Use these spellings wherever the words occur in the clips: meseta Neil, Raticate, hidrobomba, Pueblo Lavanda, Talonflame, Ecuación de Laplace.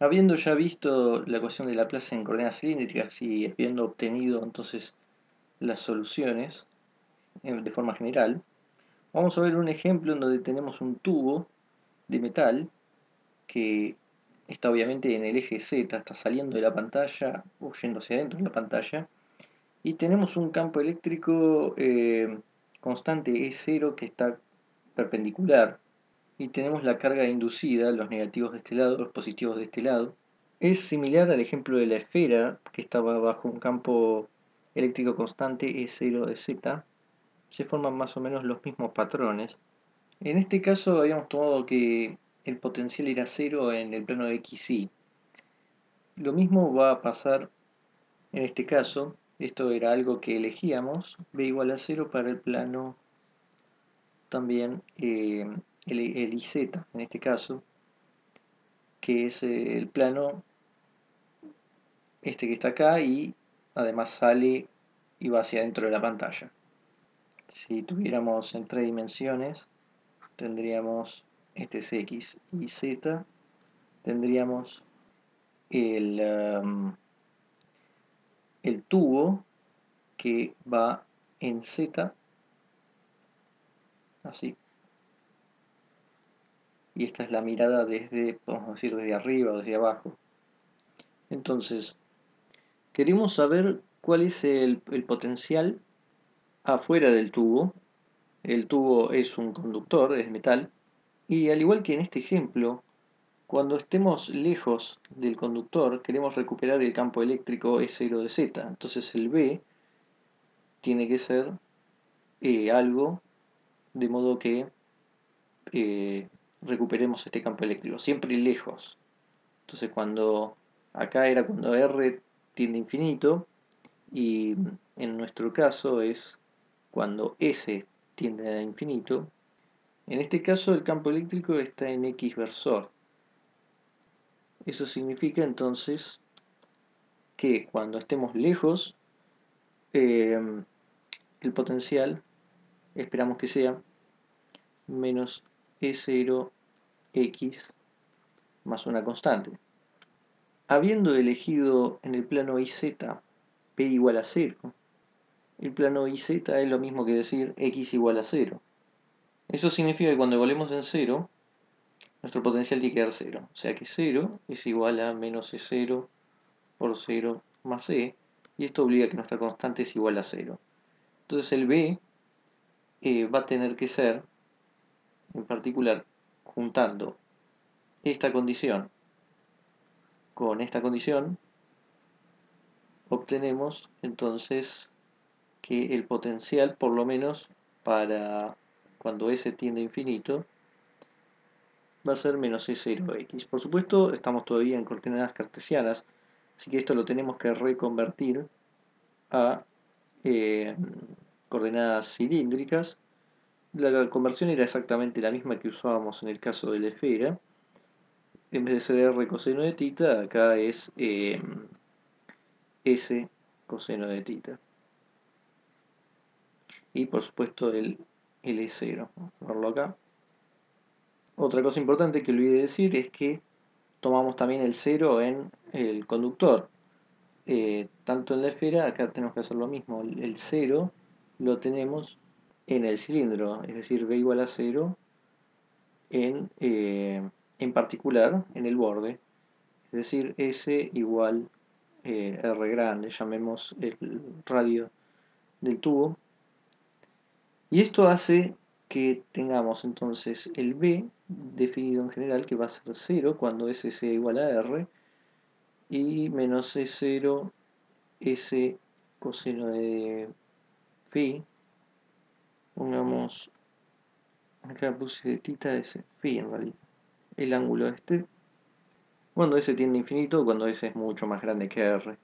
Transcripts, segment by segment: Habiendo ya visto la ecuación de Laplace en coordenadas cilíndricas y habiendo obtenido entonces las soluciones de forma general, vamos a ver un ejemplo en donde tenemos un tubo de metal que está obviamente en el eje Z, está saliendo de la pantalla o yendo hacia adentro de la pantalla, y tenemos un campo eléctrico constante E0 que está perpendicular, y tenemos la carga inducida, los negativos de este lado, los positivos de este lado. Es similar al ejemplo de la esfera que estaba bajo un campo eléctrico constante E0 de Z. Se forman más o menos los mismos patrones. En este caso habíamos tomado que el potencial era cero en el plano de XY. Lo mismo va a pasar en este caso. Esto era algo que elegíamos, B igual a 0 para el plano también el IZ, en este caso, que es el plano este que está acá, y además sale y va hacia adentro de la pantalla. Si tuviéramos en tres dimensiones, tendríamos este es X y Z, tendríamos el tubo que va en Z, así. Y esta es la mirada desde, podemos decir, desde arriba o desde abajo. Entonces, queremos saber cuál es el potencial afuera del tubo. El tubo es un conductor, es metal. Y al igual que en este ejemplo, cuando estemos lejos del conductor, queremos recuperar el campo eléctrico E0 de Z. Entonces el B tiene que ser algo de modo que recuperemos este campo eléctrico, siempre lejos. Entonces cuando acá era cuando R tiende a infinito, y en nuestro caso es cuando S tiende a infinito. En este caso el campo eléctrico está en X versor. Eso significa entonces que cuando estemos lejos, el potencial esperamos que sea menos E0X más una constante. Habiendo elegido en el plano IZ P igual a 0, el plano IZ es lo mismo que decir X igual a 0. Eso significa que cuando volvemos en 0, nuestro potencial tiene que dar 0. O sea que 0 es igual a menos E0 por 0 más E, y esto obliga a que nuestra constante es igual a 0. Entonces el B va a tener que ser, en particular, juntando esta condición con esta condición, obtenemos entonces que el potencial, por lo menos para cuando S tiende a infinito, va a ser menos E0X. Por supuesto, estamos todavía en coordenadas cartesianas, así que esto lo tenemos que reconvertir a coordenadas cilíndricas. La conversión era exactamente la misma que usábamos en el caso de la esfera. En vez de ser R coseno de tita, acá es S coseno de tita. Y por supuesto el L0. Vamos a ponerlo acá. Otra cosa importante que olvidé decir es que tomamos también el 0 en el conductor. Tanto en la esfera, acá tenemos que hacer lo mismo. El 0 lo tenemos en el cilindro, es decir, B igual a 0 en particular en el borde, es decir, S igual R grande, llamemos el radio del tubo, y esto hace que tengamos entonces el B definido en general, que va a ser 0 cuando S sea igual a R, y menos E0 S coseno de phi. Pongamos, acá puse de tita S, phi en realidad, el ángulo este, cuando S tiende a infinito, cuando S es mucho más grande que R.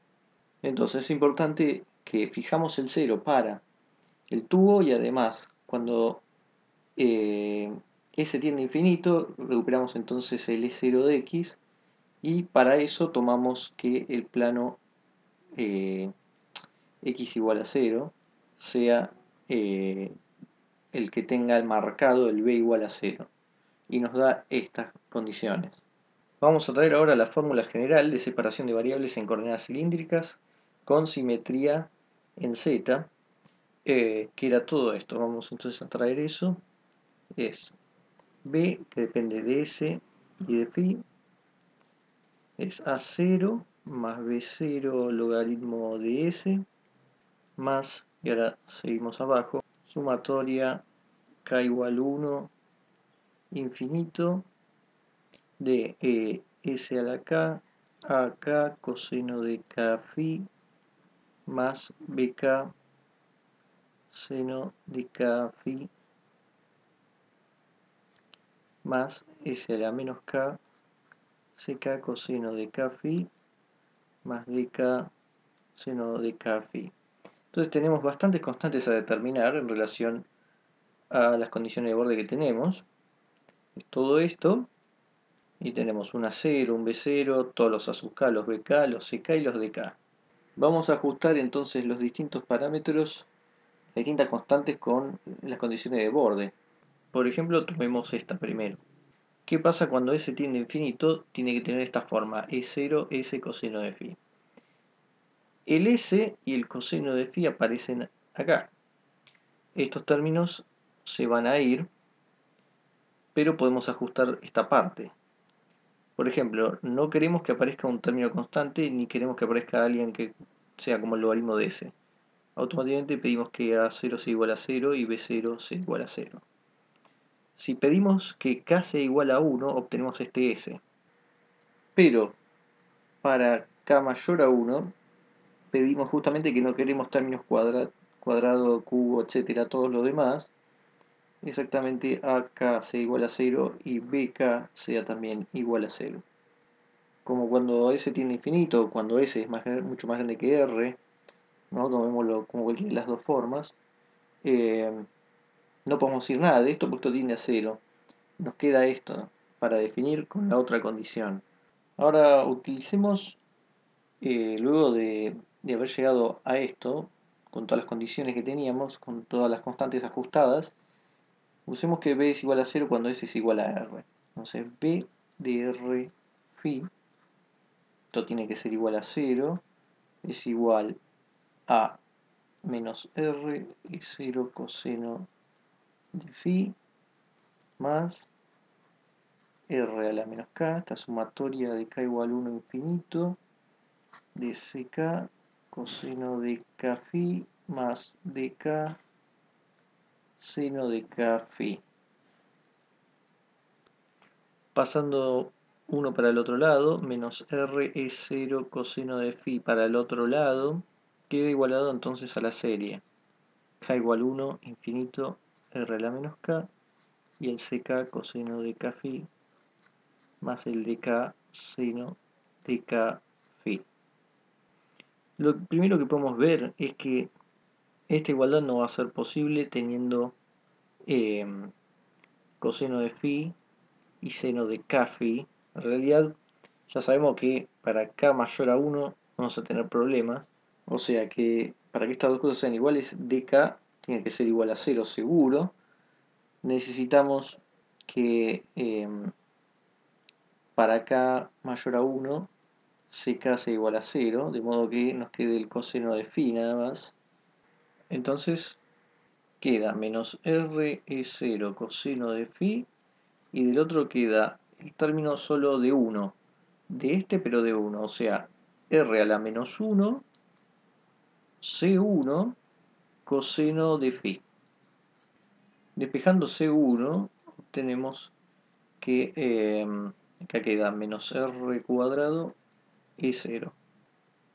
Entonces es importante que fijamos el 0 para el tubo, y además cuando S tiende a infinito recuperamos entonces el E0 de X, y para eso tomamos que el plano X igual a 0 sea el que tenga el marcado el B igual a 0, y nos da estas condiciones. Vamos a traer ahora la fórmula general de separación de variables en coordenadas cilíndricas con simetría en Z, que era todo esto. Vamos entonces a traer eso. Es B, que depende de S y de phi, es A0 más B0 logaritmo de S, más, y ahora seguimos abajo, sumatoria K igual 1 infinito de S a la K, AK coseno de K phi, más BK seno de K phi, más S a la menos K, CK coseno de K phi, más DK seno de K phi. Entonces tenemos bastantes constantes a determinar en relación a las condiciones de borde que tenemos. Es todo esto. Y tenemos un A0, un B0, todos los A sub K, los BK, los CK y los DK. Vamos a ajustar entonces los distintos parámetros, las distintas constantes con las condiciones de borde. Por ejemplo, tomemos esta primero. ¿Qué pasa cuando S tiende a infinito? Tiene que tener esta forma, E0, S coseno de phi. El S y el coseno de phi aparecen acá. Estos términos se van a ir, pero podemos ajustar esta parte. Por ejemplo, no queremos que aparezca un término constante, ni queremos que aparezca alguien que sea como el logaritmo de S. Automáticamente pedimos que A0 sea igual a 0 y B0 sea igual a 0. Si pedimos que K sea igual a 1, obtenemos este S. Pero para K mayor a 1, pedimos justamente que no queremos términos cuadrado, cubo, etcétera, todos los demás. Exactamente, AK sea igual a 0 y BK sea también igual a 0. Como cuando S tiende a infinito, cuando S es mucho más grande que R, ¿no? Tomémoslo como cualquiera de las dos formas. No podemos decir nada de esto porque esto tiende a 0. Nos queda esto para definir con la otra condición. Ahora utilicemos, luego de haber llegado a esto, con todas las condiciones que teníamos, con todas las constantes ajustadas, usemos que B es igual a 0 cuando S es igual a R. Entonces B de R phi, esto tiene que ser igual a 0, es igual a menos R y 0 coseno de phi, más R a la menos K, esta sumatoria de K igual a 1 infinito, de CK coseno de K phi, más DK seno de K phi. Pasando uno para el otro lado, menos R es 0 coseno de phi para el otro lado, queda igualado entonces a la serie K igual 1 infinito R a la menos K y el CK coseno de K phi más el DK seno de K phi. Lo primero que podemos ver es que esta igualdad no va a ser posible teniendo coseno de phi y seno de K phi. En realidad ya sabemos que para K mayor a 1 vamos a tener problemas. O sea que para que estas dos cosas sean iguales, DK tiene que ser igual a 0 seguro. Necesitamos que para K mayor a 1 CK sea igual a 0. De modo que nos quede el coseno de phi nada más. Entonces queda menos R es 0 coseno de phi y del otro queda el término solo de 1, de este pero de 1, o sea R a la menos 1 C1 coseno de phi. Despejando C1 obtenemos que acá queda menos R cuadrado y 0.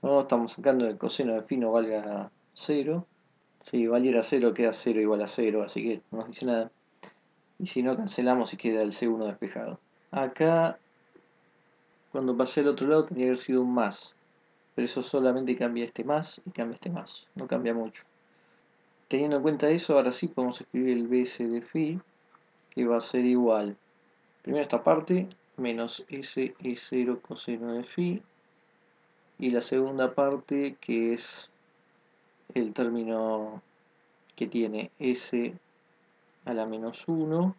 No estamos sacando el coseno de phi no valga 0. Si valiera 0 queda 0 igual a 0, así que no nos dice nada. Y si no, cancelamos y queda el C1 despejado. Acá, cuando pasé al otro lado, tenía que haber sido un más. Pero eso solamente cambia este más y cambia este más. No cambia mucho. Teniendo en cuenta eso, ahora sí podemos escribir el BS de phi, que va a ser igual. Primero esta parte, menos S es 0 coseno de phi. Y la segunda parte, que es el término que tiene S a la menos 1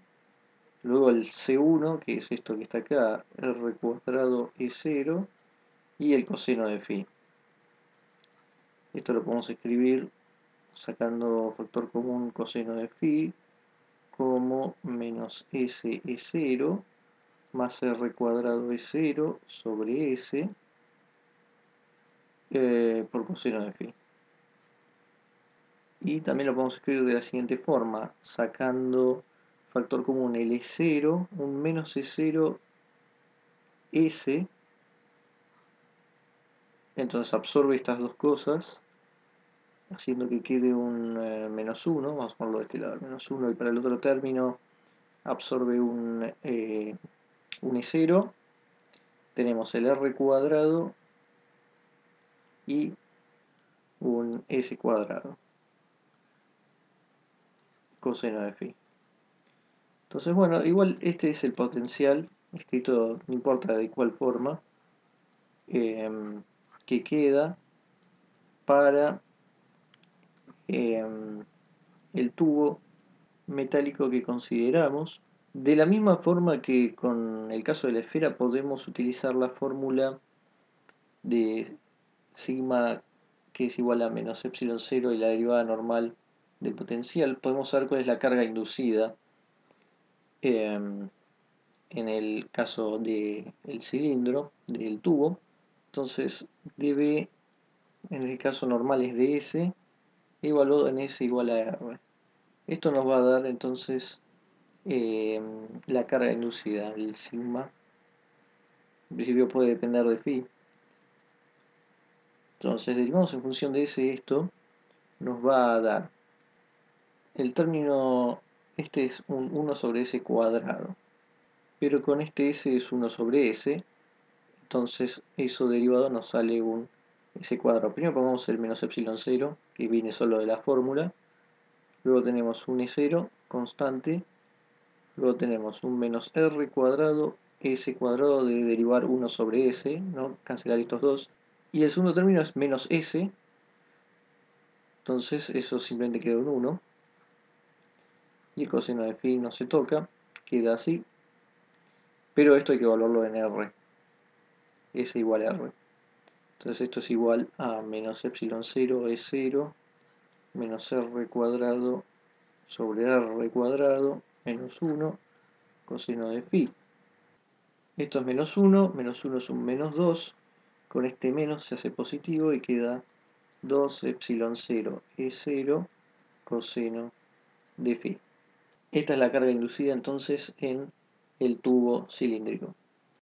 Luego el C1, que es esto que está acá, R cuadrado E0, y el coseno de phi. Esto lo podemos escribir sacando factor común coseno de phi como menos S E0 más R cuadrado E0 sobre S por coseno de phi. Y también lo podemos escribir de la siguiente forma, sacando factor común L0, un menos E0 S, entonces absorbe estas dos cosas, haciendo que quede un menos 1, vamos a ponerlo de este lado, menos 1, y para el otro término absorbe un E0, tenemos el R cuadrado y un S cuadrado, coseno de phi. Entonces, bueno, igual este es el potencial, escrito no importa de cuál forma, que queda para el tubo metálico que consideramos. De la misma forma que con el caso de la esfera podemos utilizar la fórmula de sigma, que es igual a menos epsilon 0 y la derivada normal del potencial, podemos saber cuál es la carga inducida en el caso del cilindro, del tubo. Entonces debe, en el caso normal es de S, evaluado en S igual a R. Esto nos va a dar entonces la carga inducida, el sigma. En principio puede depender de phi. Entonces derivamos en función de S esto, nos va a dar el término. Este es un 1 sobre S cuadrado, pero con este S es 1 sobre S, entonces eso derivado nos sale un S cuadrado. Primero pongamos el menos epsilon 0, que viene solo de la fórmula, luego tenemos un E0 constante, luego tenemos un menos R cuadrado, S cuadrado de derivar 1 sobre S, ¿no? Cancelar estos dos, y el segundo término es menos S, entonces eso simplemente queda un 1, y el coseno de phi no se toca, queda así, pero esto hay que evaluarlo en R, S igual a R. Entonces esto es igual a menos epsilon 0 E0 menos R cuadrado sobre R cuadrado menos 1 coseno de phi. Esto es menos 1 es un menos 2, con este menos se hace positivo y queda 2 epsilon 0 E0 coseno de phi. Esta es la carga inducida entonces en el tubo cilíndrico.